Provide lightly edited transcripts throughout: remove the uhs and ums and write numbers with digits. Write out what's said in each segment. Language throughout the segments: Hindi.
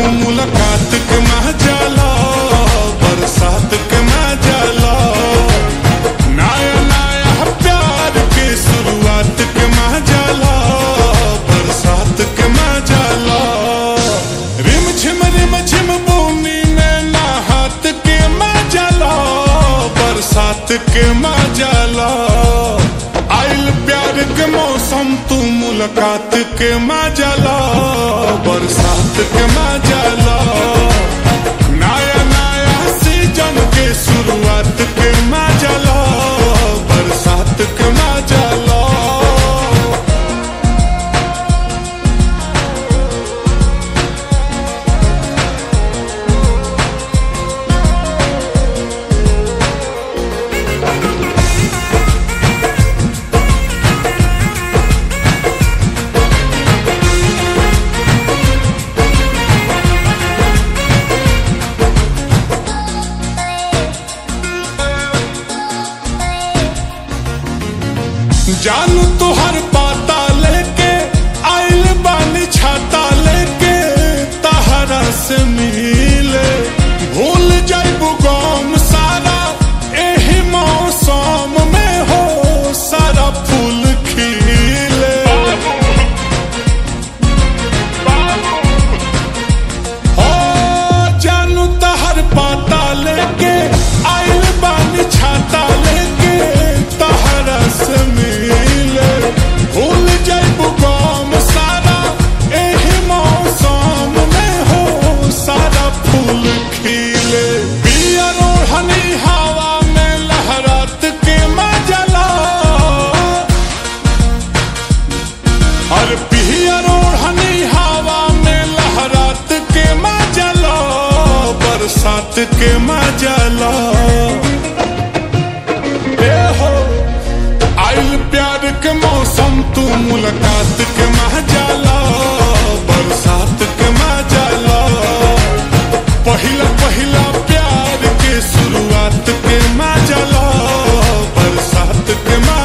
हो मुलाकात के महजाला, बरसात के महजाला, नया नया प्यार के शुरुआत के महजाला, बरसात के महजाला। रिम झिम बोनी में नहात के महजाला, बरसात के महजाला। आयल प्यार के मौसम तू मुलाकात के महजाला, बरसात के महजाला, नया नया सीजन के शुरुआत के महजाला, बरसात के महजाला। जानू तुहर पाता लेके आइल बानी छाता लेके, तहरा से मिले भूल जाइबू गाम सारा, एही मौसम में हो सारा फूल खिले। हो जानू तुहर पाता लेके आइल बानी छाता लेके, तहरा से मिले बरसात के महजाला। हो आइल प्यार के मौसम तू मुलाकात के महजाला, बरसात के महजाला, पहिला पहिला प्यार के शुरुआत के महजाला, बरसात के महजाला।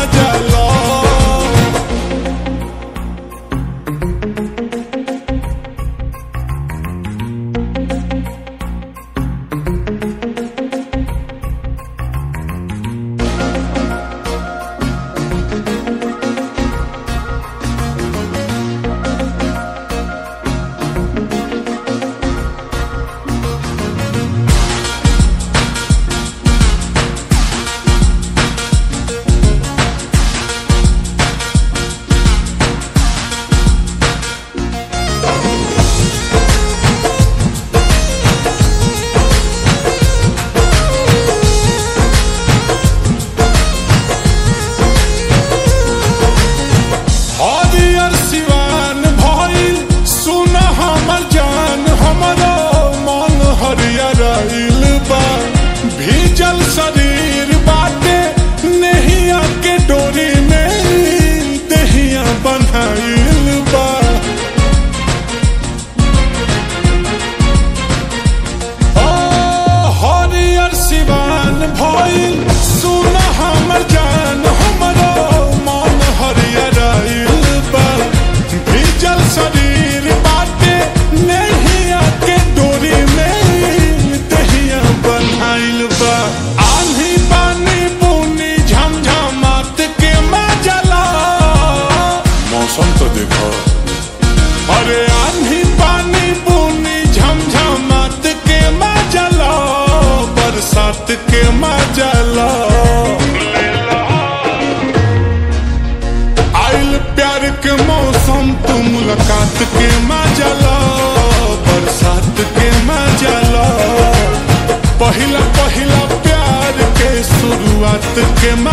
अरे आंधी पानी बूंदी झमझमात के महजाला, बरसात के महजाला। आइल प्यार के मौसम तू मुलाकात के महजाला, बरसात के महजाला, पहिला पहिला प्यार के शुरुआत के महजाला।